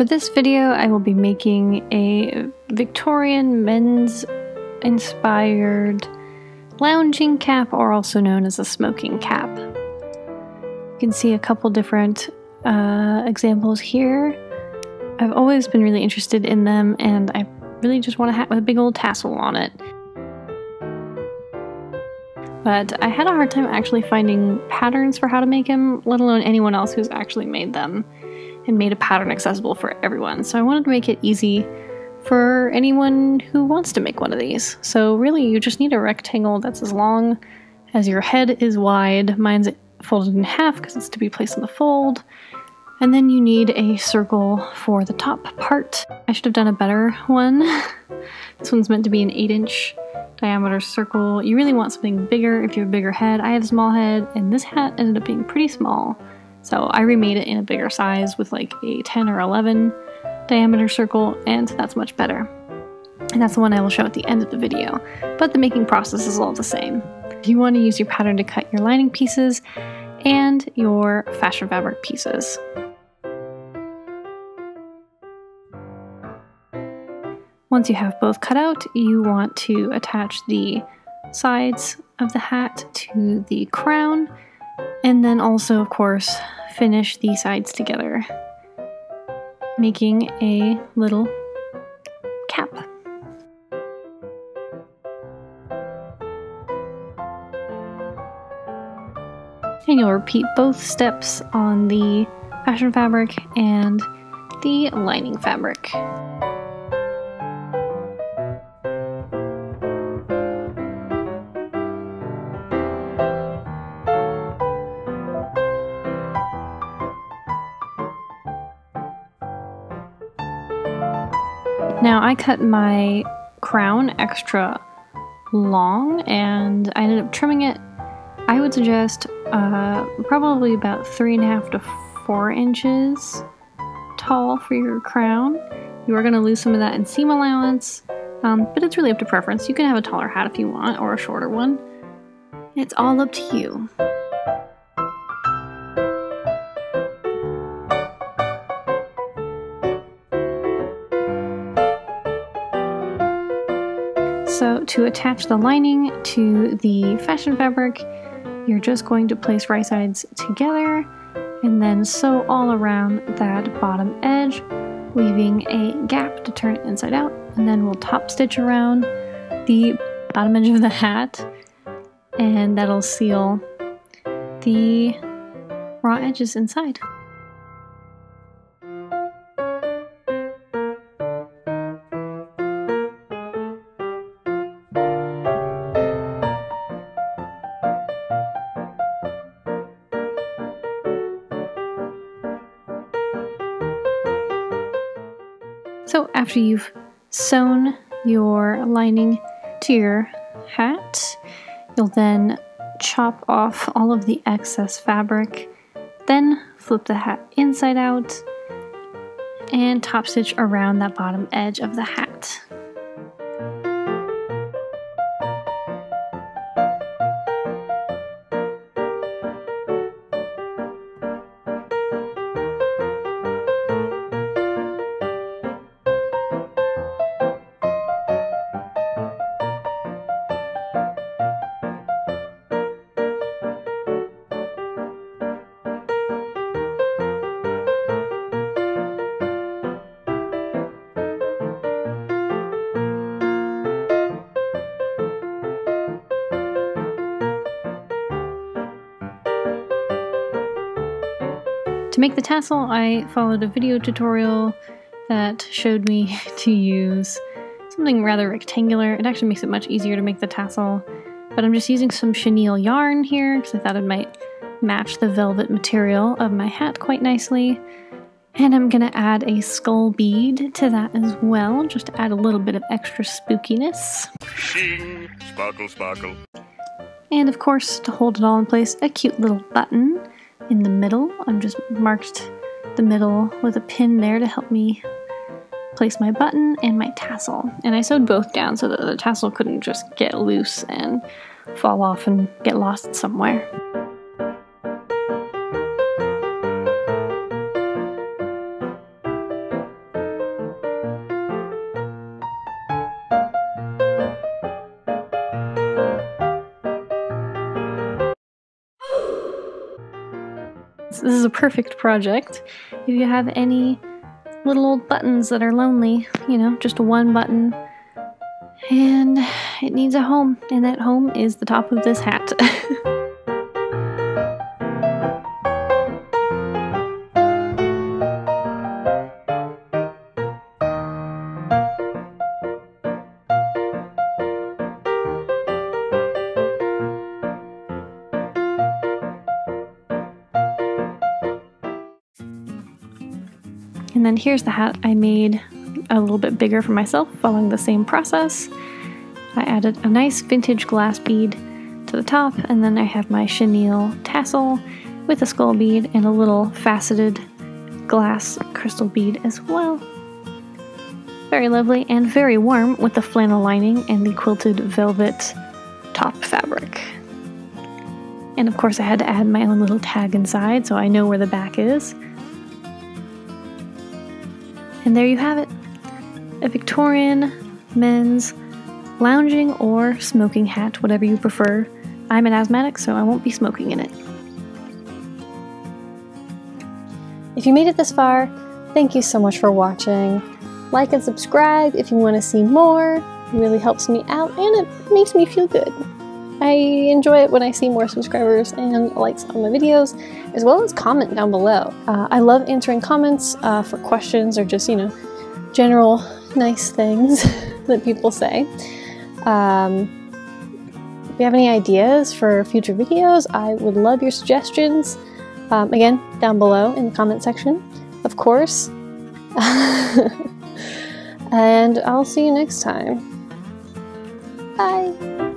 For this video, I will be making a Victorian men's inspired lounging cap, or also known as a smoking cap. You can see a couple different examples here. I've always been really interested in them, and I really just want a hat with a big old tassel on it. But I had a hard time actually finding patterns for how to make them, let alone anyone else who's actually made them and made a pattern accessible for everyone. So I wanted to make it easy for anyone who wants to make one of these. So really you just need a rectangle that's as long as your head is wide. Mine's folded in half because it's to be placed in the fold. And then you need a circle for the top part. I should have done a better one. This one's meant to be an 8-inch diameter circle. You really want something bigger if you have a bigger head. I have a small head, and this hat ended up being pretty small, so I remade it in a bigger size with like a 10 or 11 diameter circle, and that's much better. And that's the one I will show at the end of the video, but the making process is all the same. You want to use your pattern to cut your lining pieces and your fashion fabric pieces. Once you have both cut out, you want to attach the sides of the hat to the crown, and then also, of course, finish the sides together, making a little cap. And you'll repeat both steps on the fashion fabric and the lining fabric. Now I cut my crown extra long and I ended up trimming it. I would suggest probably about 3.5 to 4 inches tall for your crown. You are going to lose some of that in seam allowance, but it's really up to preference. You can have a taller hat if you want, or a shorter one. It's all up to you. So to attach the lining to the fashion fabric, you're just going to place right sides together and then sew all around that bottom edge, leaving a gap to turn it inside out, and then we'll top stitch around the bottom edge of the hat, and that'll seal the raw edges inside. So after you've sewn your lining to your hat, you'll then chop off all of the excess fabric, then flip the hat inside out and top stitch around that bottom edge of the hat. To make the tassel, I followed a video tutorial that showed me to use something rather rectangular. It actually makes it much easier to make the tassel, but I'm just using some chenille yarn here because I thought it might match the velvet material of my hat quite nicely. And I'm going to add a skull bead to that as well, just to add a little bit of extra spookiness. Shing! Sparkle, sparkle. And of course, to hold it all in place, a cute little button in the middle. I'm just marked the middle with a pin there to help me place my button and my tassel. And I sewed both down so that the tassel couldn't just get loose and fall off and get lost somewhere. This is a perfect project. If you have any little old buttons that are lonely, you know, just one button, and it needs a home, and that home is the top of this hat. And then here's the hat I made a little bit bigger for myself, following the same process. I added a nice vintage glass bead to the top, and then I have my chenille tassel with a skull bead and a little faceted glass crystal bead as well. Very lovely and very warm with the flannel lining and the quilted velvet top fabric. And of course I had to add my own little tag inside so I know where the back is. And there you have it, a Victorian men's lounging or smoking hat, whatever you prefer. I'm an asthmatic, so I won't be smoking in it. If you made it this far, thank you so much for watching. Like and subscribe if you want to see more. It really helps me out and it makes me feel good. I enjoy it when I see more subscribers and likes on my videos, as well as comment down below. I love answering comments for questions or just, you know, general nice things that people say. If you have any ideas for future videos, I would love your suggestions. Again, down below in the comment section, of course. And I'll see you next time. Bye!